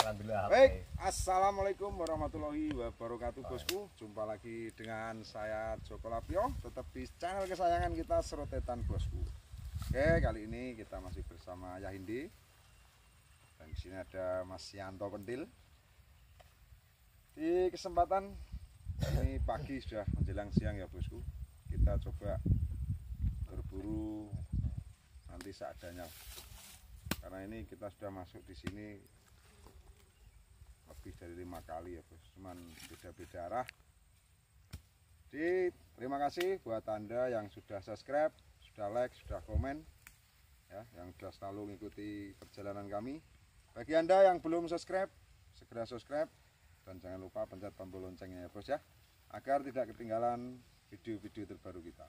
Alhamdulillah. Baik, assalamualaikum warahmatullahi wabarakatuh bosku. Jumpa lagi dengan saya Joko Lapio, tetap di channel kesayangan kita Serut Etan bosku. Oke, kali ini kita masih bersama Yahindi. Dan di sini ada Mas Yanto Pentil. Di kesempatan ini pagi sudah menjelang siang ya bosku. Kita coba berburu nanti seadanya. Karena ini kita sudah masuk di sini lebih dari 5 kali ya bos, cuman beda-beda arah. Jadi terima kasih buat anda yang sudah subscribe, sudah like, sudah komen ya, yang sudah selalu mengikuti perjalanan kami. Bagi anda yang belum subscribe, segera subscribe dan jangan lupa pencet tombol loncengnya ya bos ya, agar tidak ketinggalan video-video terbaru kita.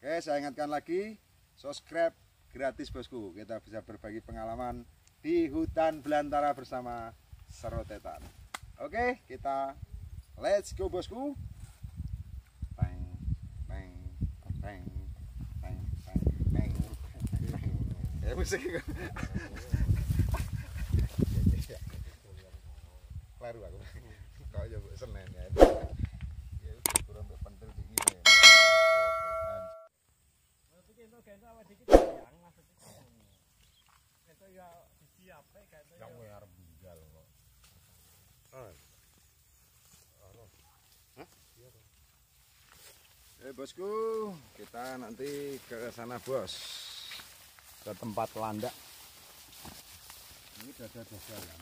Oke, saya ingatkan lagi, subscribe gratis bosku, kita bisa berbagi pengalaman di hutan belantara bersama Serut Etan. Oke, kita let's go bosku. Bang, bang, bang, bang, bang, bang. Ya musik. Baru aku. Kau ya Senin ya. Ya kurang penting tinggi ya. Bosku, kita nanti ke sana bos, ke tempat landak. Ini dada-dada ya.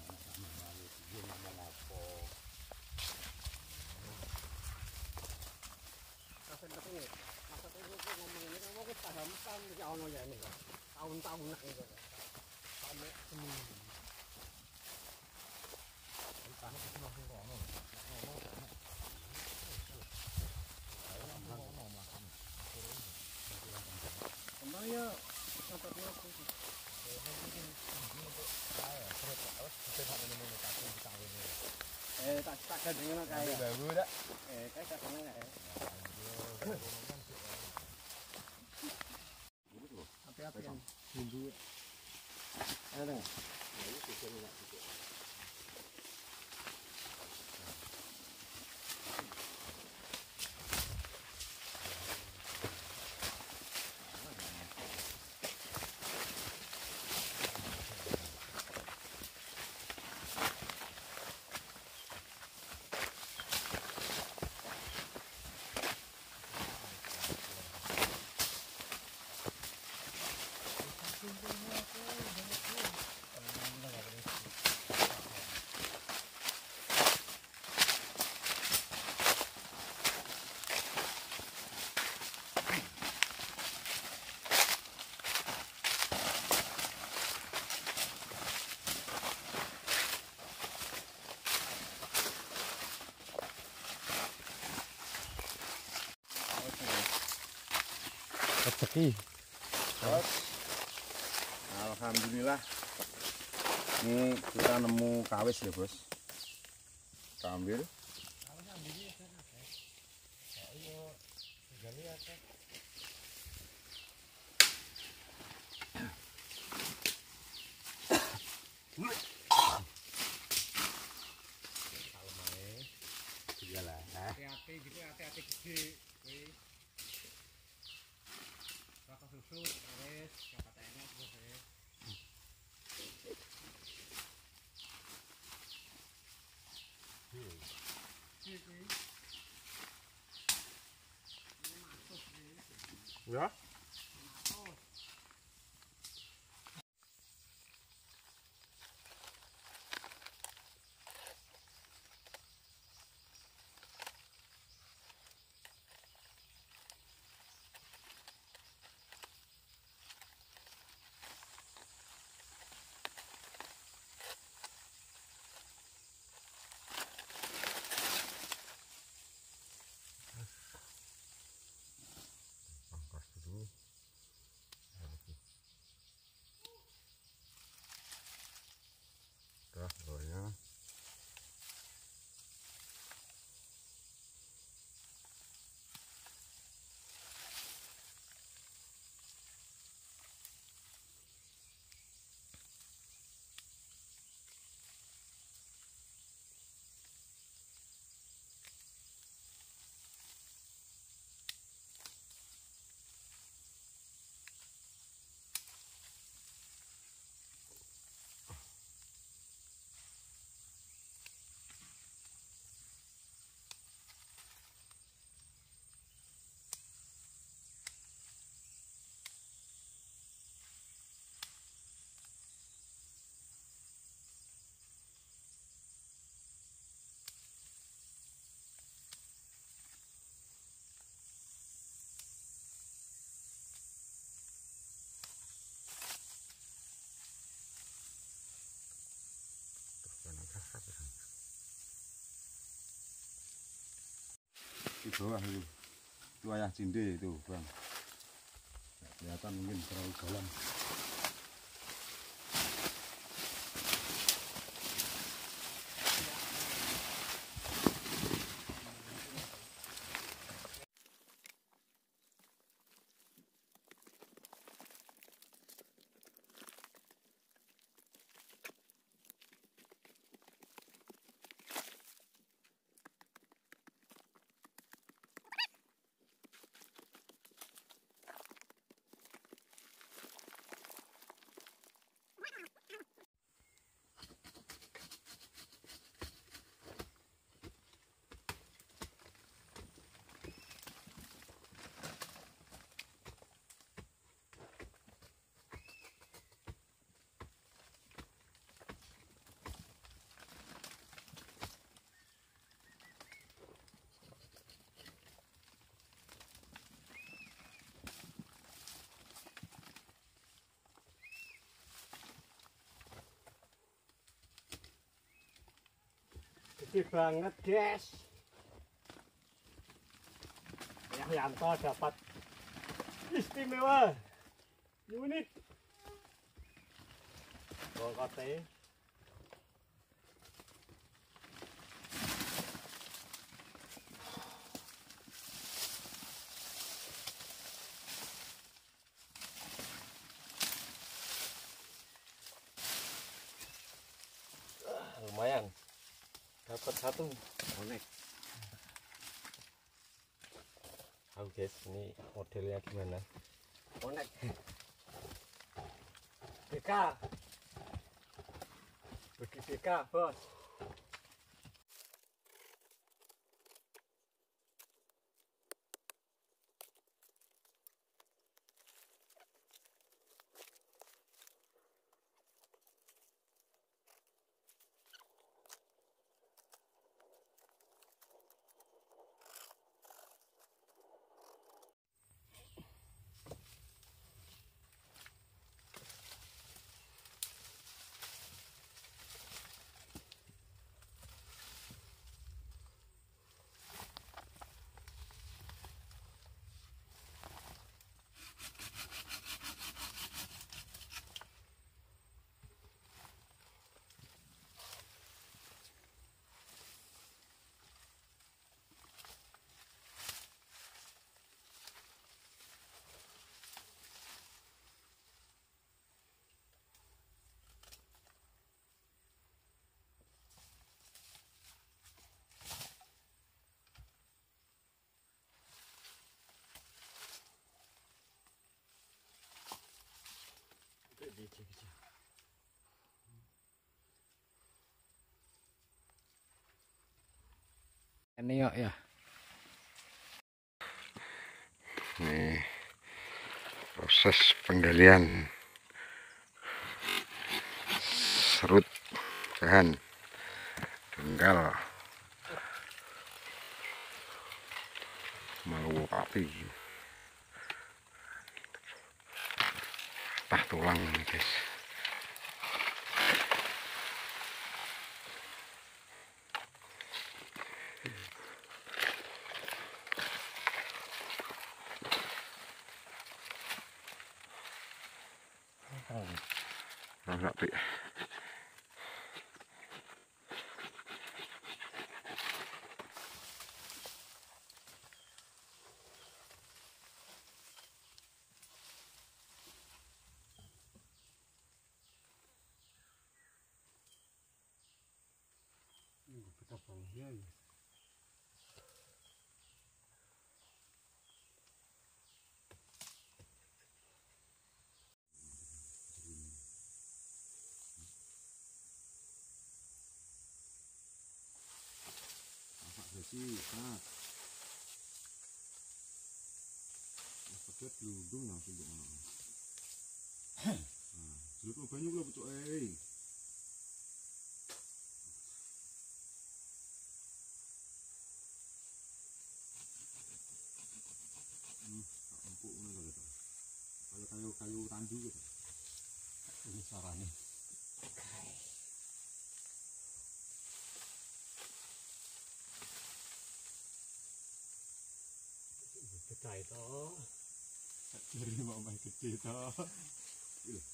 Rezeki. Alhamdulillah. Ini kita nemu kawis ya, bos. Kita ambil. Hati-hati gitu, hati-hati gede. Susu, karis, dapat enak bos ya. Ya. di bawah itu ayah Indi itu bang, nggak kelihatan mungkin terlalu dalam. Gede banget, guys. Ayah Yanto dapat istimewa. Unik. Bongkotnya. Lumayan. Dapat satu bonek. Tahu guys, ini modelnya gimana? Bonek. BK. Bagi BK, Bos. Ini yuk ya. Nih proses penggalian serut bahan tunggal mau api patah tulang guys. Enggak pik. Kita panggil. Pedet lundung langsung ke mana? Jeruk banyak lah butuh air. Tak empuk mana kalau tak? Kalau kayu tandu gitu. Ini sarane. itu. Tak ceri mau main kecil toh.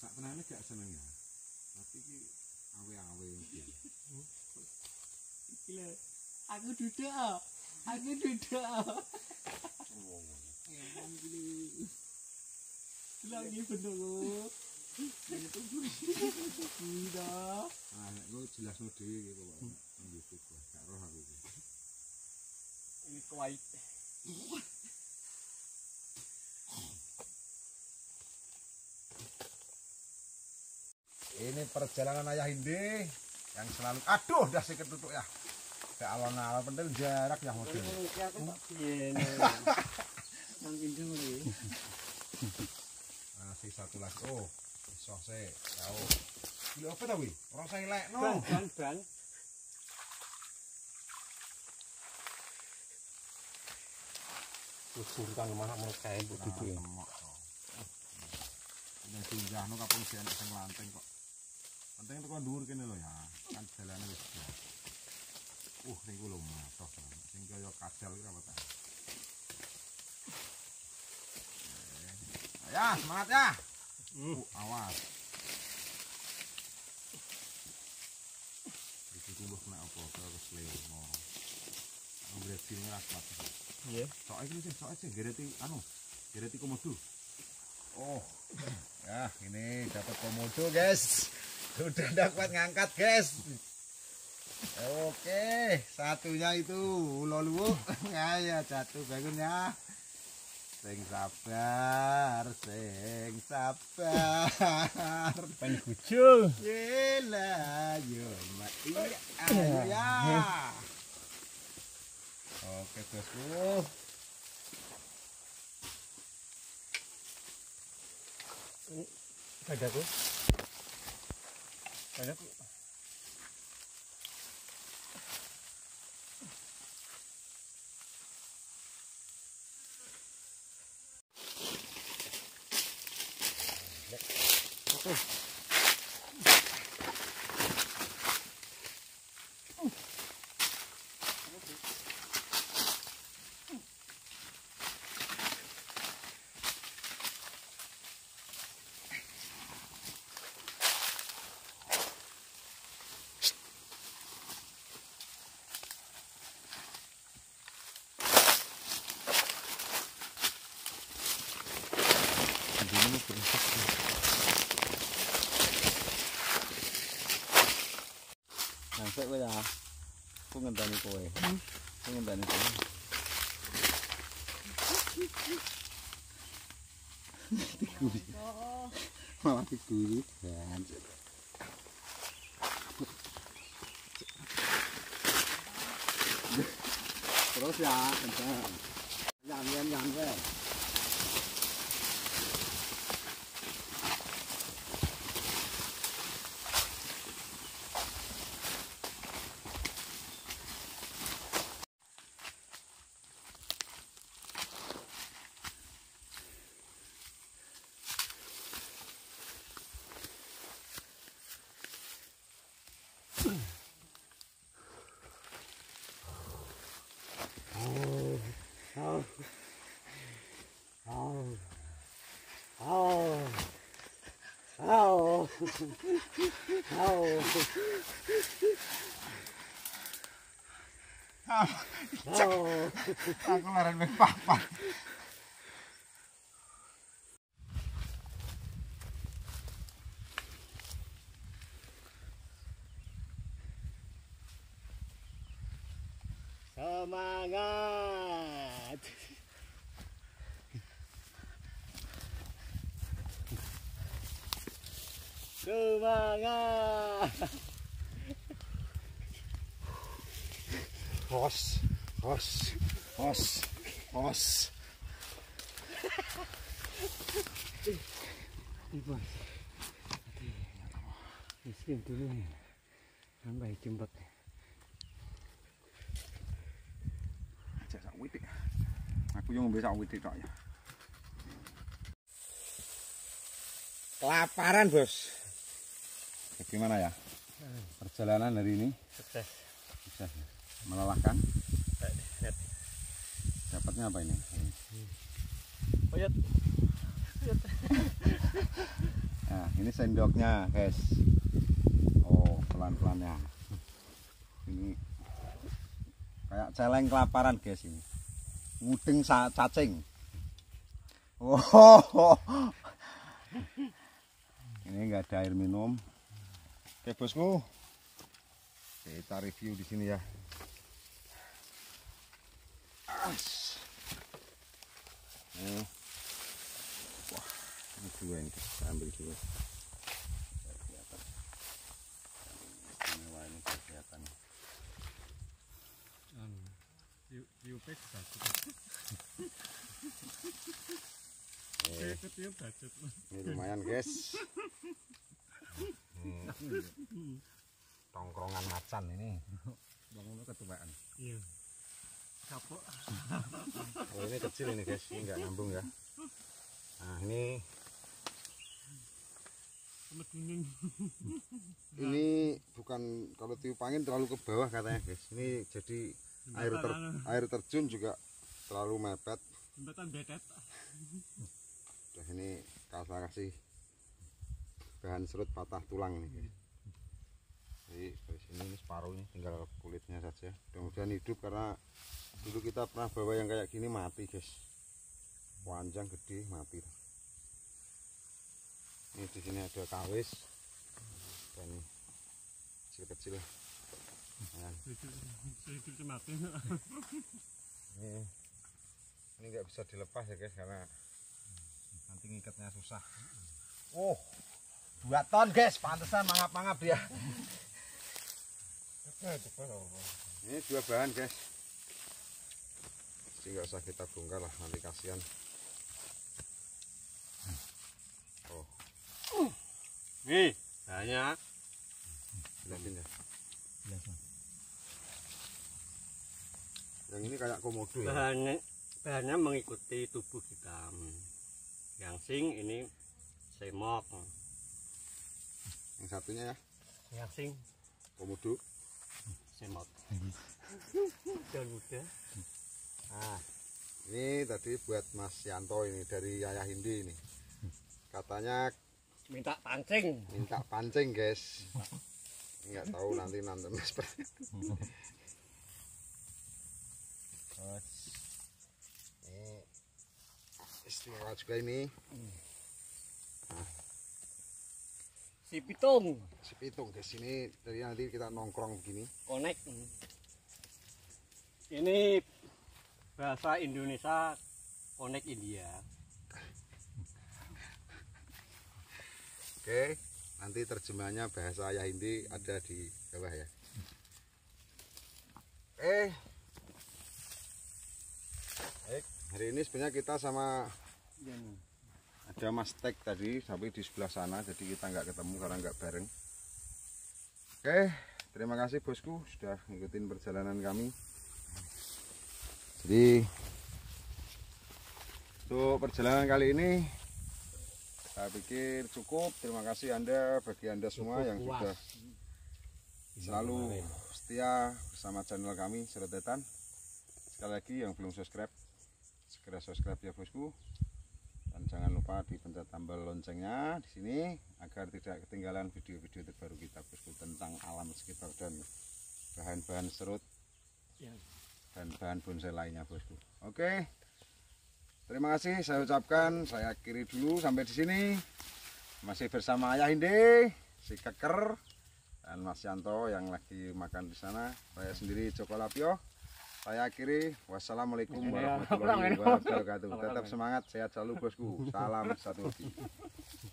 Tak penane gak seneng ya. Tapi ki awe-awe iki. Iki lho. Aku duduk. Ngomong gini. Lagi bener. Tidak. Ah, lu jelas mudi gitu, Pak. Gitu gua gak roh aku iki. Ini kuwait. Ini perjalanan Ayah Indi yang selalu aduh dah sikit tutuk ya. Ke awal-awal penting jarak ya mobil. Masih satu lagi. Oh, sose. Tahu. Gila apa tahu? Orang saya lekno. Bang. Usurkan mana mau kain buat itu ya. Yang pinjah no kapung sian sing lanteng kok. Lanteng tekan dhuwur kene lho ya. Kan dalane wis. Niku lho matoh sing kaya kadal iki apa ta. Ya, semangat ya. Awas. Iki kulo kena apa-apa kesleo. Ambret sing rapat. Nggih. Sok iki sing sok gereti anu, gereti komodo. Oh. Ya, ini dapat komodo, guys. Sudah dapat ngangkat, guys. Oke, satunya itu uloluwu. Ayo jatuh bangunnya. Sing sabar. Pengen kucul. Yelah, yo mati. Ayo ya. Oke, bosku. Kadaku. Sampai wis ah. Ku ngenteni kowe. Ku ngenteni kowe. Malah diguri kan. Terus ya, kencang. Jangan wes. Aku leren wis papan. Semangat. Os. Ibu. Isin dulu nih. Sampai jembet. Aja sak witik. Aku yo ngombe sak witik tok ya. Kelaparan, Bos. Gimana ya? Perjalanan hari ini sukses. Melelahkan. Dapatnya apa ini? Nah, ini sendoknya, guys. Oh, pelan-pelan ya. Ini kayak celeng kelaparan, guys, ini. Mudeng cacing. Oh. Ini enggak ada air minum. Oke, bosku. Kita review di sini ya. Wah, ini dua ini, kita ambil dua. Kelihatan. Mewah ini kelihatan. Tiup bacot. Tiup bacot. Ini lumayan, guys. Tongkrongan macan ini. Bangunnya ketuaan. Iya. Kapok. Oh, ini kecil ini, guys. Ini nggak nyambung ya. Nah, ini. Ini bukan kalau tiup angin terlalu ke bawah katanya, guys. Ini jadi air terjun juga terlalu mepet. Jembatan betet. Udah, ini saya kasih bahan serut patah tulang nih, guys. Jadi guys, ini separuhnya tinggal kulitnya saja. Mudah-mudahan hidup karena dulu kita pernah bawa yang kayak gini mati, guys. Panjang gede mati. Ini di sini ada kawis dan kecil-kecil. Ini nggak bisa dilepas ya, guys, karena nanti ngikatnya susah. Oh, 2 ton, guys, pantesan mangap-mangap dia. Ini 2 bahan, guys, jadi nggak usah kita bongkar lah, nanti kasihan. Oh, nih banyak, lihatin ya. Yang ini kayak komodo ya. Bahannya mengikuti tubuh kita. Yang sing ini semok. Yang satunya ya. Yang sing komodo. Semot daun muda. Nah, ini tadi buat Mas Yanto ini dari Yahindi ini. Katanya minta pancing. Minta pancing, guys. Enggak tahu nanti nonton seperti itu. Ini istimewa juga ini. Nah. Si Pitung ke sini dari nanti kita nongkrong begini. Connect. Ini bahasa Indonesia connect India. Oke, nanti terjemahnya bahasa Yahindi ada di bawah ya. Baik, hari ini sebenarnya kita sama ada Mas Tek tadi, tapi di sebelah sana, jadi kita nggak ketemu karena nggak bareng. Oke, terima kasih bosku sudah ngikutin perjalanan kami. Jadi untuk perjalanan kali ini saya pikir cukup. Terima kasih bagi anda semua yang sudah selalu setia bersama channel kami Serut Etan. Sekali lagi yang belum subscribe, segera subscribe ya bosku. Dan jangan lupa dipencet tombol loncengnya di sini agar tidak ketinggalan video-video terbaru kita bosku tentang alam sekitar dan bahan-bahan serut dan bahan bonsai lainnya bosku. Oke, terima kasih saya ucapkan, saya akhiri dulu sampai di sini. Masih bersama Ayah Indi, si Keker, dan Mas Yanto yang lagi makan di sana. Saya sendiri Joko Lapio. Saya akhiri, wassalamualaikum warahmatullahi wabarakatuh. Tetap semangat, sehat selalu bosku. Salam satu hobi.